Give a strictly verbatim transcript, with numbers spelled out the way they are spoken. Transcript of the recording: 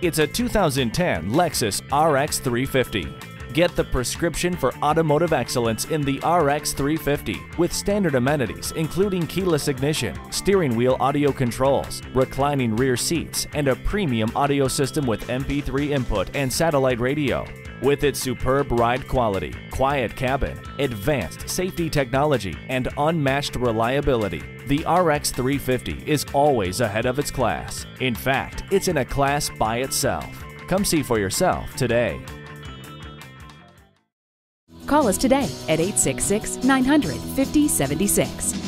It's a two thousand ten Lexus R X three fifty. Get the prescription for automotive excellence in the R X three fifty with standard amenities including keyless ignition, steering wheel audio controls, reclining rear seats, and a premium audio system with M P three input and satellite radio. With its superb ride quality, quiet cabin, advanced safety technology, and unmatched reliability, the R X three fifty is always ahead of its class. In fact, it's in a class by itself. Come see for yourself today. Call us today at eight six six, nine hundred, fifty seventy-six.